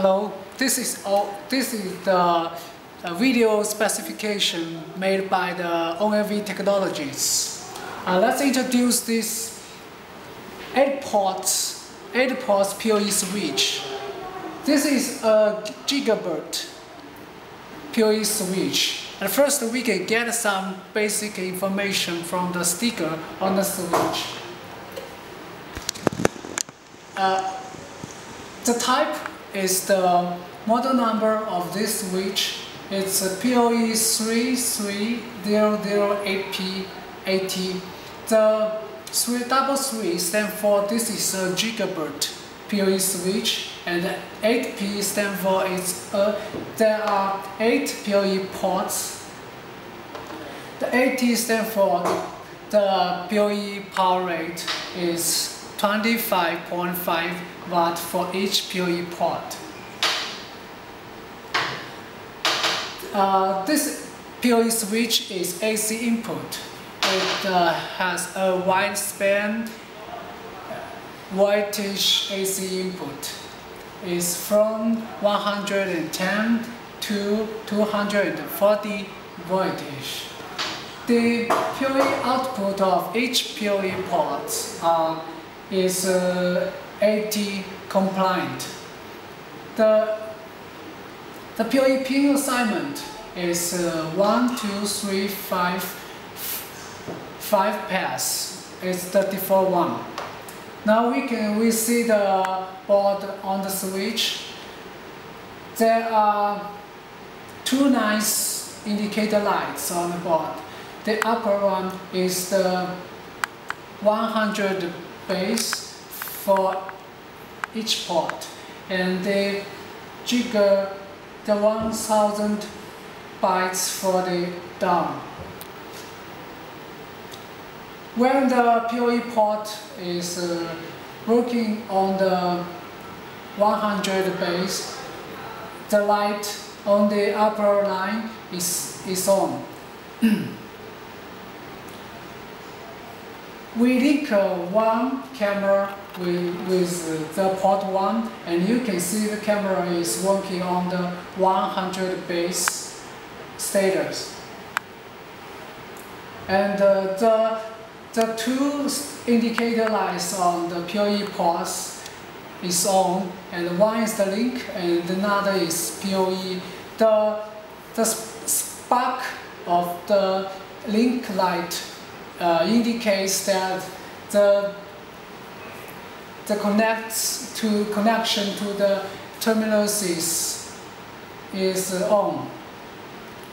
Hello, this is the video specification made by the ONV Technologies. Let's introduce this 8-port POE switch. This is a gigabit POE switch. And first we can get some basic information from the sticker on the switch. The type is the model number of this switch. It's POE33008P8T. The 333 stands for this is a gigabit POE switch, and 8P stands for it's there are 8 POE ports. The 8T stands for the POE power rate is 25.5 watt for each POE port. This POE switch is AC input. It has a wide span, voltage AC input. It's from 110 to 240 voltage. The POE output of each POE port is 8T compliant. The POE pin assignment is 1, 2, 3, 5 pass. It's the default one. Now we see the board on the switch. There are two nice indicator lights on the board. The upper one is the 100 base for each port, and the trigger the 1000 bytes for the down. When the POE port is working on the 100 base, the light on the upper line is on. We link one camera with the port 1, and you can see the camera is working on the 100 base status. And the two indicator lights on the POE ports is on, and one is the link and another is POE. The spark of the link light indicates that the connection to the terminals is on,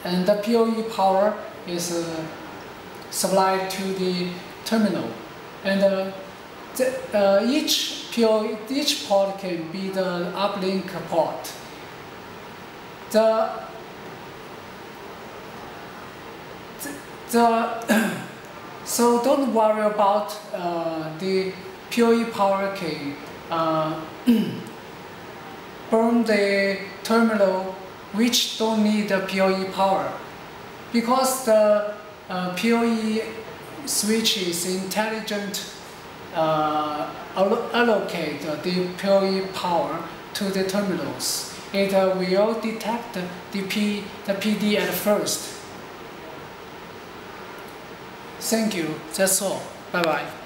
and the POE power is supplied to the terminal, and each port can be the uplink port. So don't worry about the POE power can burn the terminal which don't need the POE power, because the POE switch is intelligent, allocate the POE power to the terminals. It will detect the PD at first. Thank you. That's all. Bye-bye.